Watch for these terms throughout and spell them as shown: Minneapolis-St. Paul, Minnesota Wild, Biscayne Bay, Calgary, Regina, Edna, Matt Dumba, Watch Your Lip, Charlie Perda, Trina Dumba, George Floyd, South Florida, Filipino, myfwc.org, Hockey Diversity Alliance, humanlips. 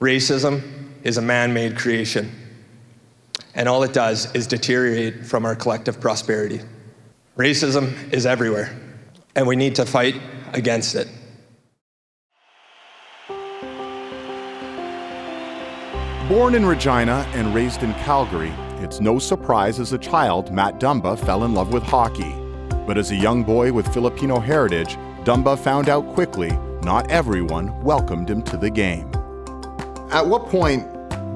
Racism is a man-made creation, and all it does is deteriorate from our collective prosperity. Racism is everywhere, and we need to fight against it. Born in Regina and raised in Calgary, it's no surprise as a child Matt Dumba fell in love with hockey. But as a young boy with Filipino heritage, Dumba found out quickly not everyone welcomed him to the game. At what point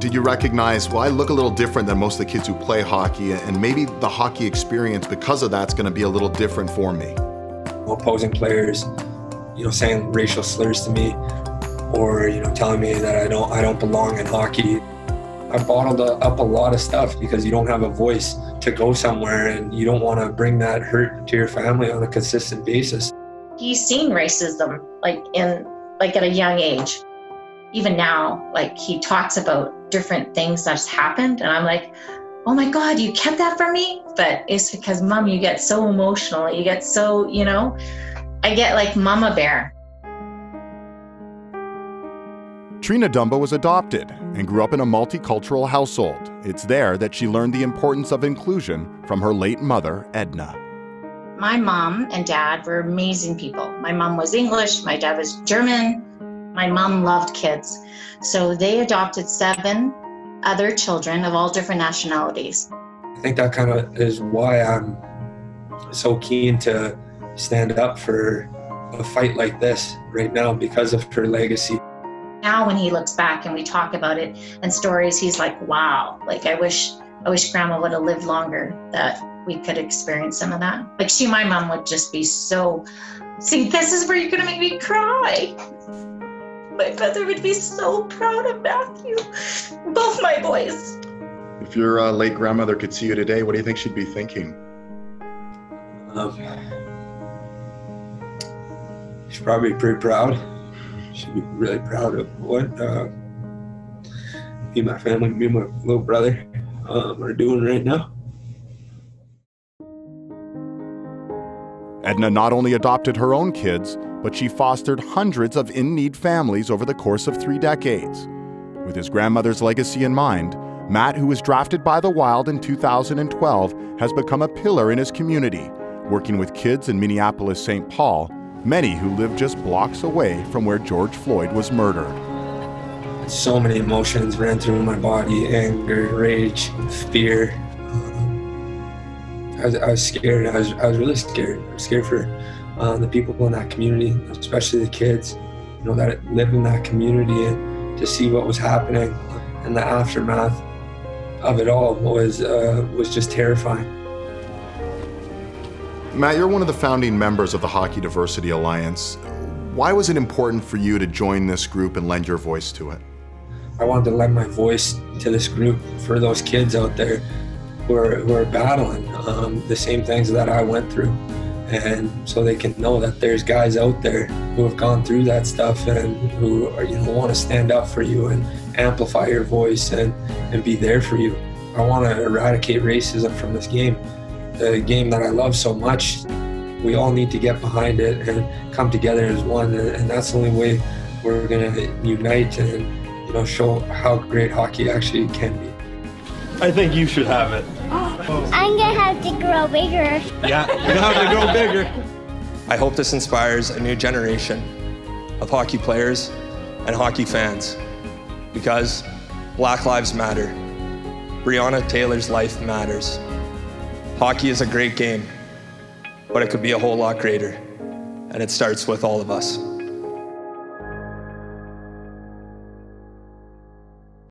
did you recognize, well, I look a little different than most of the kids who play hockey, and maybe the hockey experience because of that's going to be a little different for me? Opposing players, saying racial slurs to me, or telling me that I don't belong in hockey. I bottled up a lot of stuff because you don't have a voice to go somewhere, and you don't want to bring that hurt to your family on a consistent basis. He's seen racism like at a young age. Even now, he talks about different things that's happened, and I'm like, oh my God, you kept that from me? But it's because, Mom, you get so emotional, you get so, I get like mama bear. Trina Dumba was adopted and grew up in a multicultural household. It's there that she learned the importance of inclusion from her late mother, Edna. My mom and dad were amazing people. My mom was English, my dad was German. My mom loved kids. So they adopted 7 other children of all different nationalities. I think that kind of is why I'm so keen to stand up for a fight like this right now, because of her legacy. Now when he looks back and we talk about it and stories, he's like, wow, I wish Grandma would have lived longer, that we could experience some of that. My mom would just be so, see, this is where you're gonna make me cry. My brother would be so proud of Matthew, both my boys. If your late grandmother could see you today, what do you think she'd be thinking? She's probably pretty proud. She'd be really proud of what me and my family, me and my little brother are doing right now. Edna not only adopted her own kids, but she fostered hundreds of in-need families over the course of 3 decades. With his grandmother's legacy in mind, Matt, who was drafted by the Wild in 2012, has become a pillar in his community, working with kids in Minneapolis-St. Paul, many who live just blocks away from where George Floyd was murdered. So many emotions ran through my body, anger, rage, fear. I was scared, I was really scared. I was scared for the people in that community, especially the kids, that live in that community, and to see what was happening and the aftermath of it all was just terrifying. Matt, you're one of the founding members of the Hockey Diversity Alliance. Why was it important for you to join this group and lend your voice to it? I wanted to lend my voice to this group for those kids out there who are battling the same things that I went through. And so they can know that there's guys out there who have gone through that stuff and who are, want to stand up for you and amplify your voice and be there for you. I want to eradicate racism from this game. The game that I love so much. We all need to get behind it and come together as one, and that's the only way we're going to unite and show how great hockey actually can be. I think you should have it. I'm going to have to grow bigger. Yeah, you're going to have to grow bigger. I hope this inspires a new generation of hockey players and hockey fans, because Black Lives Matter. Breonna Taylor's life matters. Hockey is a great game, but it could be a whole lot greater, and it starts with all of us.